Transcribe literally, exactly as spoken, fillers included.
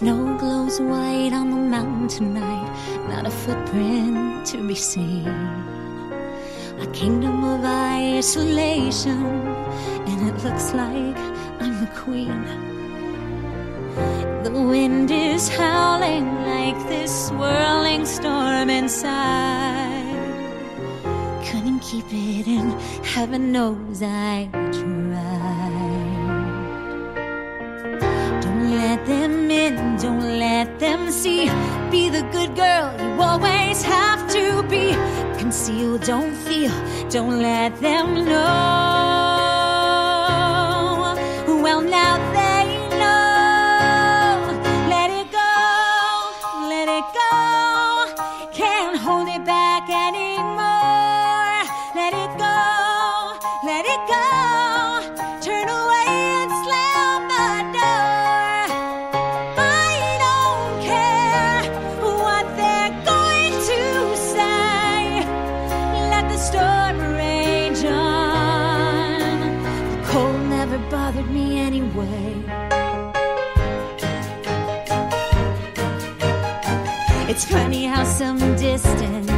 Snow glows white on the mountain tonight, not a footprint to be seen. A kingdom of isolation, and it looks like I'm the queen. The wind is howling like this swirling storm inside. Couldn't keep it in, heaven knows I tried. Don't let them in, don't let them see. Be the good girl you always have to be. Conceal, don't feel, don't let them know. Well, now they know. Let it go, let it go. Can't hold it back anymore. Let it go, let it go. Turn away and slam the door. I don't care what they're going to say. Let the storm rage on. The cold never bothered me anyway. It's funny how some distance